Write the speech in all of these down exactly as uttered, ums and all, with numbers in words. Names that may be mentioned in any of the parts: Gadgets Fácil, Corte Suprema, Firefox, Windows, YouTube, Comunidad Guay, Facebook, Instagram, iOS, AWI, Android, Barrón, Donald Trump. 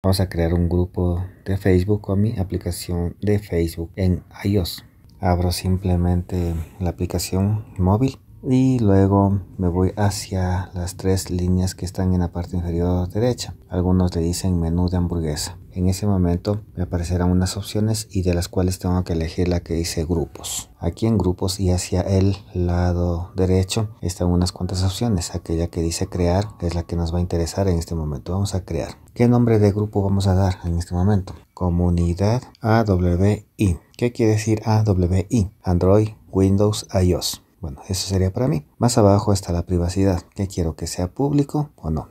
Vamos a crear un grupo de Facebook con mi aplicación de Facebook en iOS. Abro simplemente la aplicación móvil y luego me voy hacia las tres líneas que están en la parte inferior derecha. Algunos le dicen menú de hamburguesa. En ese momento me aparecerán unas opciones y de las cuales tengo que elegir la que dice grupos. Aquí en grupos y hacia el lado derecho están unas cuantas opciones. Aquella que dice crear, que es la que nos va a interesar en este momento. Vamos a crear. ¿Qué nombre de grupo vamos a dar en este momento? Comunidad A W I. ¿Qué quiere decir A W I? Android, Windows, iOS. Bueno, eso sería para mí. Más abajo está la privacidad. ¿Qué quiero? ¿Que sea público o no?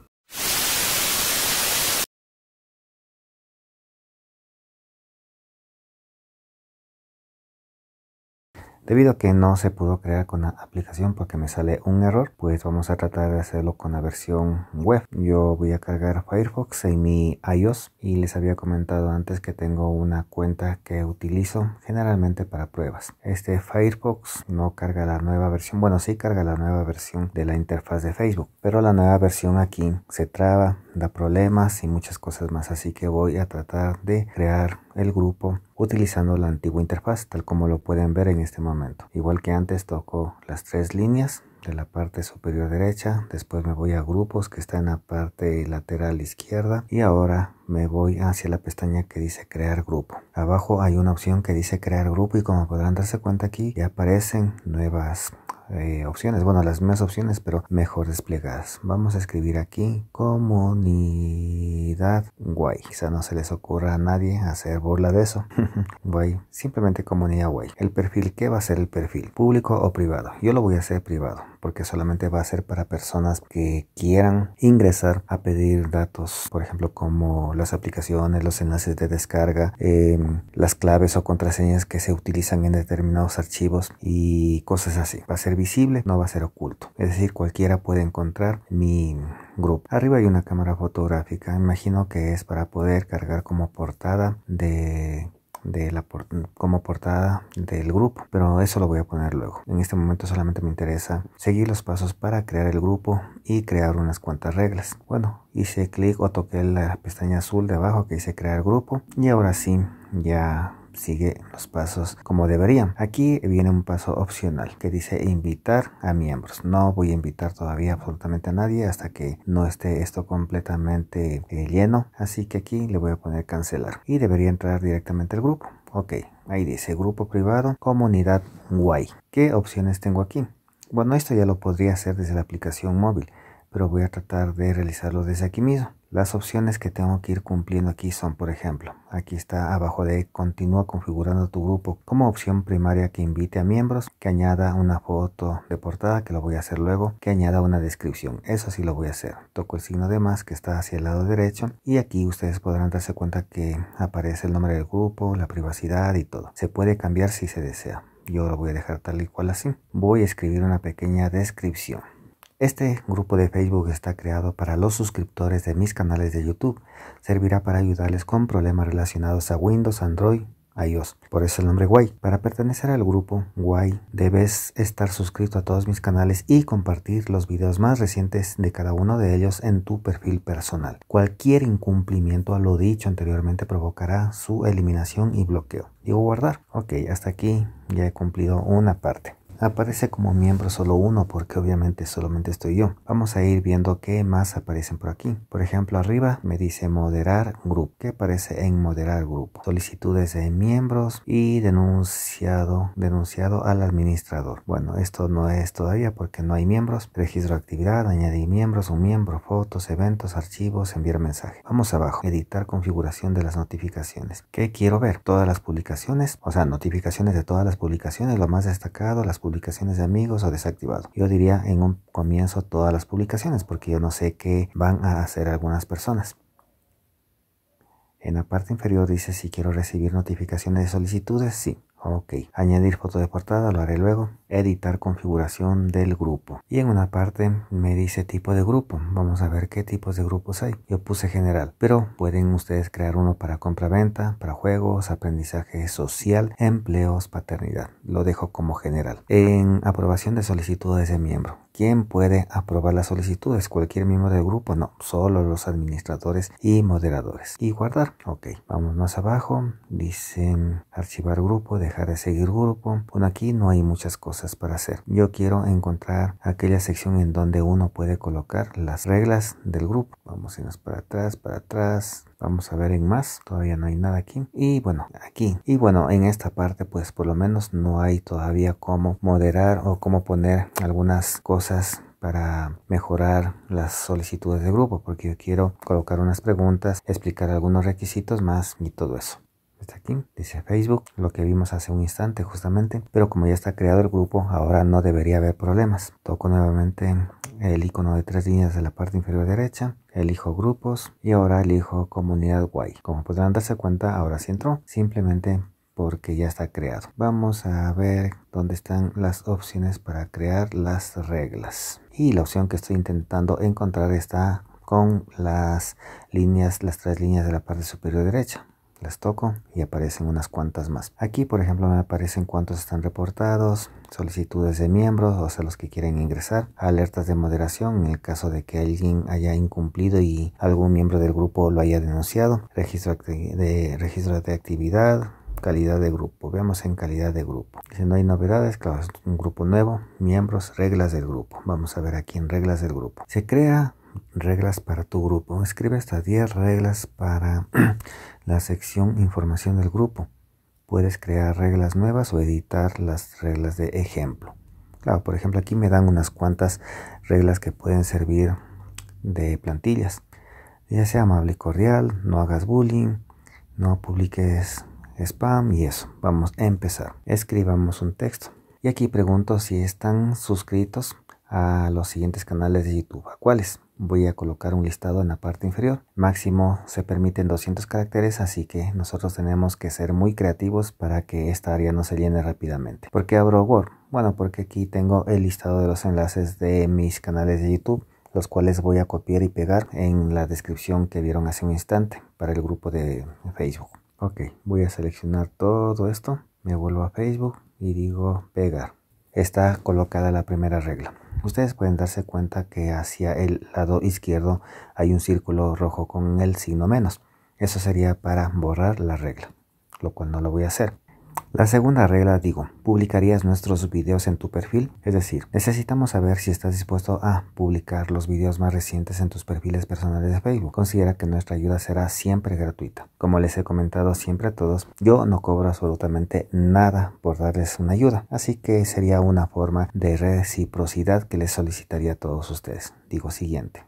Debido a que no se pudo crear con la aplicación porque me sale un error, pues vamos a tratar de hacerlo con la versión web. Yo voy a cargar Firefox en mi iOS y les había comentado antes que tengo una cuenta que utilizo generalmente para pruebas. Este Firefox no carga la nueva versión, bueno sí carga la nueva versión de la interfaz de Facebook, pero la nueva versión aquí se traba, da problemas y muchas cosas más, así que voy a tratar de crear el grupo utilizando la antigua interfaz, tal como lo pueden ver en este momento. Igual que antes, toco las tres líneas de la parte superior derecha, después me voy a grupos que está en la parte lateral izquierda y ahora me voy hacia la pestaña que dice crear grupo. Abajo hay una opción que dice crear grupo y como podrán darse cuenta aquí ya aparecen nuevas eh, opciones, bueno las mismas opciones pero mejor desplegadas. Vamos a escribir aquí Comunidad Guay. Quizá no se les ocurra a nadie hacer burla de eso. Guay, simplemente Comunidad Guay. El perfil, ¿qué va a ser el perfil? ¿Público o privado? Yo lo voy a hacer privado, porque solamente va a ser para personas que quieran ingresar a pedir datos, por ejemplo, como las aplicaciones, los enlaces de descarga, eh, las claves o contraseñas que se utilizan en determinados archivos y cosas así. Va a ser visible, no va a ser oculto. Es decir, cualquiera puede encontrar mi grupo. Arriba hay una cámara fotográfica. Imagino que es para poder cargar como portada de... De la por como portada del grupo, pero eso lo voy a poner luego. En este momento solamente me interesa seguir los pasos para crear el grupo y crear unas cuantas reglas. Bueno, hice clic o toqué la pestaña azul de abajo que dice crear grupo y ahora sí ya sigue los pasos como deberían. Aquí viene un paso opcional que dice invitar a miembros. No voy a invitar todavía absolutamente a nadie hasta que no esté esto completamente eh, lleno, así que aquí le voy a poner cancelar y debería entrar directamente al grupo. Ok, ahí dice grupo privado Comunidad Guay. ¿Qué opciones tengo aquí? Bueno, esto ya lo podría hacer desde la aplicación móvil, pero voy a tratar de realizarlo desde aquí mismo. Las opciones que tengo que ir cumpliendo aquí son, por ejemplo, aquí está abajo de continúa configurando tu grupo como opción primaria, que invite a miembros, que añada una foto de portada, que lo voy a hacer luego, que añada una descripción, eso sí lo voy a hacer. Toco el signo de más que está hacia el lado derecho y aquí ustedes podrán darse cuenta que aparece el nombre del grupo, la privacidad y todo. Se puede cambiar si se desea, yo lo voy a dejar tal y cual así. Voy a escribir una pequeña descripción. Este grupo de Facebook está creado para los suscriptores de mis canales de YouTube. Servirá para ayudarles con problemas relacionados a Windows, Android, iOS. Por eso el nombre Guay. Para pertenecer al grupo Guay debes estar suscrito a todos mis canales y compartir los videos más recientes de cada uno de ellos en tu perfil personal. Cualquier incumplimiento a lo dicho anteriormente provocará su eliminación y bloqueo. Digo guardar. Ok, hasta aquí ya he cumplido una parte. Aparece como miembro solo uno porque obviamente solamente estoy yo. Vamos a ir viendo qué más aparecen por aquí. Por ejemplo, arriba me dice moderar grupo. ¿Qué aparece en moderar grupo? Solicitudes de miembros y denunciado, denunciado al administrador. Bueno, esto no es todavía porque no hay miembros. Registro de actividad, añadir miembros, un miembro, fotos, eventos, archivos, enviar mensaje. Vamos abajo. Editar configuración de las notificaciones. ¿Qué quiero ver? Todas las publicaciones, o sea, notificaciones de todas las publicaciones, lo más destacado, las publicaciones publicaciones de amigos o desactivado. Yo diría en un comienzo todas las publicaciones porque yo no sé qué van a hacer algunas personas. En la parte inferior dice si quiero recibir notificaciones de solicitudes, sí. Ok, añadir foto de portada, lo haré luego. Editar configuración del grupo. Y en una parte me dice tipo de grupo. Vamos a ver qué tipos de grupos hay. Yo puse general, pero pueden ustedes crear uno para compra-venta, para juegos, aprendizaje social, empleos, paternidad. Lo dejo como general. En aprobación de solicitudes de miembro. ¿Quién puede aprobar las solicitudes? ¿Cualquier miembro del grupo? No, solo los administradores y moderadores. Y guardar. Ok, vamos más abajo. Dice archivar grupo, dejar de seguir grupo. Bueno, aquí no hay muchas cosas para hacer. Yo quiero encontrar aquella sección en donde uno puede colocar las reglas del grupo. Vamos a irnos para atrás, para atrás. Vamos a ver en más. Todavía no hay nada aquí. Y bueno, aquí. Y bueno, en esta parte pues por lo menos no hay todavía cómo moderar o cómo poner algunas cosas para mejorar las solicitudes de grupo, porque yo quiero colocar unas preguntas, explicar algunos requisitos más y todo eso. Está aquí, dice Facebook, lo que vimos hace un instante justamente, pero como ya está creado el grupo, ahora no debería haber problemas. Toco nuevamente el icono de tres líneas de la parte inferior derecha, elijo grupos y ahora elijo Comunidad Guay. Como podrán darse cuenta, ahora sí entró, simplemente porque ya está creado. Vamos a ver dónde están las opciones para crear las reglas. Y la opción que estoy intentando encontrar está con las líneas, las tres líneas de la parte superior derecha. Las toco y aparecen unas cuantas más. Aquí, por ejemplo, me aparecen cuántos están reportados, solicitudes de miembros, o sea, los que quieren ingresar, alertas de moderación en el caso de que alguien haya incumplido y algún miembro del grupo lo haya denunciado, registro de, registro de actividad, calidad de grupo. Veamos en calidad de grupo. Si no hay novedades, claro, es un grupo nuevo, miembros, reglas del grupo. Vamos a ver aquí en reglas del grupo. Se crea reglas para tu grupo. Escribe hasta diez reglas para la sección información del grupo. Puedes crear reglas nuevas o editar las reglas de ejemplo. Claro, por ejemplo, aquí me dan unas cuantas reglas que pueden servir de plantillas. Ya sea amable y cordial, no hagas bullying, no publiques spam y eso. Vamos a empezar. Escribamos un texto. Y aquí pregunto si están suscritos a los siguientes canales de YouTube. ¿A cuáles? Voy a colocar un listado en la parte inferior. Máximo se permiten doscientos caracteres, así que nosotros tenemos que ser muy creativos para que esta área no se llene rápidamente. ¿Por qué abro Word? Bueno, porque aquí tengo el listado de los enlaces de mis canales de YouTube, los cuales voy a copiar y pegar en la descripción que vieron hace un instante para el grupo de Facebook. Ok, voy a seleccionar todo esto, me vuelvo a Facebook y digo pegar. Está colocada la primera regla. Ustedes pueden darse cuenta que hacia el lado izquierdo hay un círculo rojo con el signo menos. Eso sería para borrar la regla, lo cual no lo voy a hacer. La segunda regla digo, ¿publicarías nuestros videos en tu perfil? Es decir, necesitamos saber si estás dispuesto a publicar los videos más recientes en tus perfiles personales de Facebook. Considera que nuestra ayuda será siempre gratuita. Como les he comentado siempre a todos, yo no cobro absolutamente nada por darles una ayuda. Así que sería una forma de reciprocidad que les solicitaría a todos ustedes. Digo siguiente.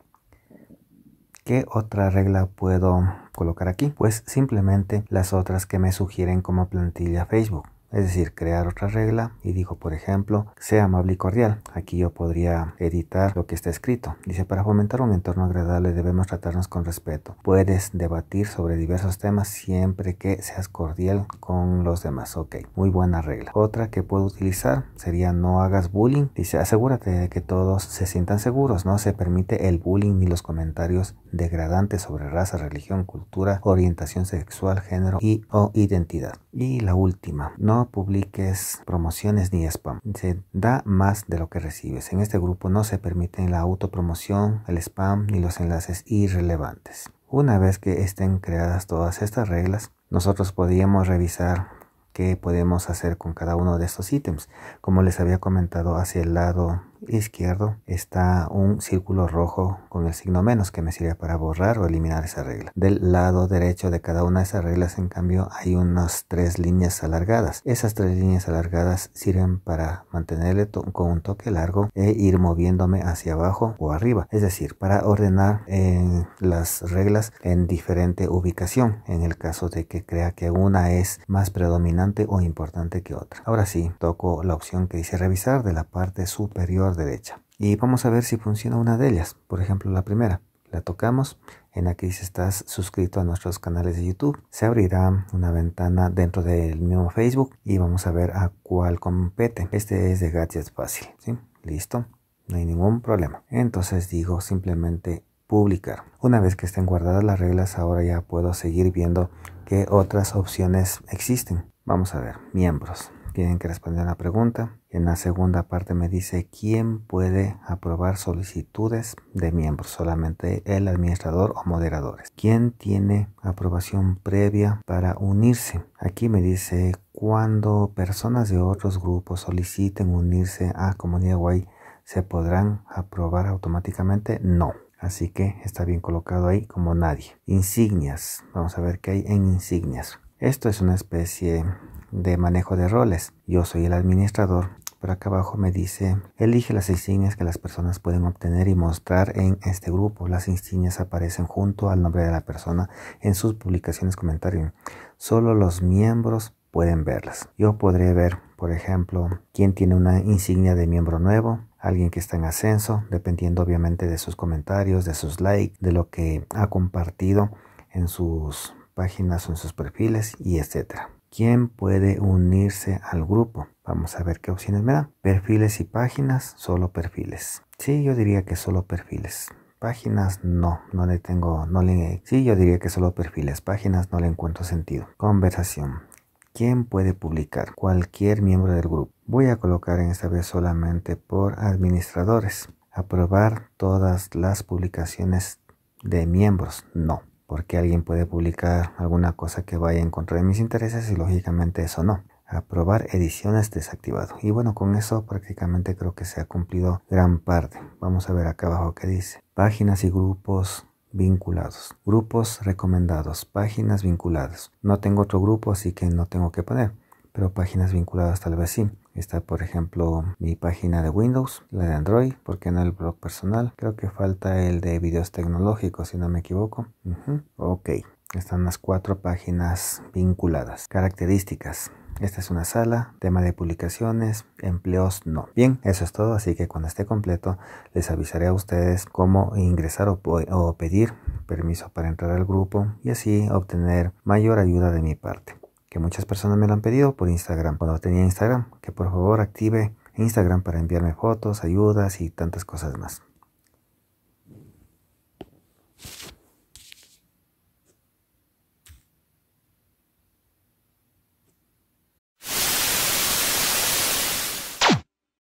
¿Qué otra regla puedo colocar aquí? Pues simplemente las otras que me sugieren como plantilla Facebook. Es decir, crear otra regla y digo, por ejemplo, sea amable y cordial. Aquí yo podría editar lo que está escrito. Dice, para fomentar un entorno agradable debemos tratarnos con respeto. Puedes debatir sobre diversos temas siempre que seas cordial con los demás. Ok, muy buena regla. Otra que puedo utilizar sería no hagas bullying. Dice, asegúrate de que todos se sientan seguros. No se permite el bullying ni los comentarios degradantes sobre raza, religión, cultura, orientación sexual, género y o identidad. Y la última, no publiques promociones ni spam. Se da más de lo que recibes. En este grupo no se permiten la autopromoción, el spam ni los enlaces irrelevantes. Una vez que estén creadas todas estas reglas, nosotros podríamos revisar qué podemos hacer con cada uno de estos ítems. Como les había comentado, hacia el lado izquierdo está un círculo rojo con el signo menos que me sirve para borrar o eliminar esa regla. Del lado derecho de cada una de esas reglas, en cambio, hay unas tres líneas alargadas. Esas tres líneas alargadas sirven para mantenerle con un toque largo e ir moviéndome hacia abajo o arriba, es decir, para ordenar eh, las reglas en diferente ubicación en el caso de que crea que una es más predominante o importante que otra. Ahora sí, toco la opción que dice revisar de la parte superior derecha y vamos a ver si funciona una de ellas. Por ejemplo, la primera la tocamos en la que si estás suscrito a nuestros canales de YouTube, se abrirá una ventana dentro del mismo Facebook y vamos a ver a cuál compete. Este es de Gadgets Fácil, ¿sí? Listo, no hay ningún problema. Entonces digo simplemente publicar. Una vez que estén guardadas las reglas, ahora ya puedo seguir viendo qué otras opciones existen. Vamos a ver, miembros. Tienen que responder una pregunta. En la segunda parte me dice quién puede aprobar solicitudes de miembros, solamente el administrador o moderadores. ¿Quién tiene aprobación previa para unirse? Aquí me dice cuando personas de otros grupos soliciten unirse a Comunidad Guay, ¿se podrán aprobar automáticamente? No. Así que está bien colocado ahí como nadie. Insignias. Vamos a ver qué hay en insignias. Esto es una especie de manejo de roles. Yo soy el administrador, pero acá abajo me dice elige las insignias que las personas pueden obtener y mostrar en este grupo. Las insignias aparecen junto al nombre de la persona en sus publicaciones, comentarios. Solo los miembros pueden verlas. Yo podré ver, por ejemplo, quién tiene una insignia de miembro nuevo, alguien que está en ascenso, dependiendo obviamente de sus comentarios, de sus likes, de lo que ha compartido en sus páginas o en sus perfiles, y etcétera. ¿Quién puede unirse al grupo? Vamos a ver qué opciones me da. Perfiles y páginas, solo perfiles. Sí, yo diría que solo perfiles. Páginas no, no le tengo, no le... Sí, yo diría que solo perfiles. Páginas no le encuentro sentido. Conversación. ¿Quién puede publicar? Cualquier miembro del grupo. Voy a colocar en esta vez solamente por administradores. Aprobar todas las publicaciones de miembros, no. Porque alguien puede publicar alguna cosa que vaya en contra de mis intereses y lógicamente eso no. Aprobar ediciones, desactivado. Y bueno, con eso prácticamente creo que se ha cumplido gran parte. Vamos a ver acá abajo qué dice. Páginas y grupos vinculados. Grupos recomendados. Páginas vinculadas. No tengo otro grupo, así que no tengo que poner. Pero páginas vinculadas tal vez sí. Está, por ejemplo, mi página de Windows, la de Android, porque no el blog personal. Creo que falta el de videos tecnológicos, si no me equivoco. Uh-huh. Ok, están las cuatro páginas vinculadas. Características. Esta es una sala, tema de publicaciones, empleos no. Bien, eso es todo, así que cuando esté completo les avisaré a ustedes cómo ingresar o, o pedir permiso para entrar al grupo y así obtener mayor ayuda de mi parte. Que muchas personas me lo han pedido por Instagram, cuando tenía Instagram, que por favor active Instagram para enviarme fotos, ayudas y tantas cosas más.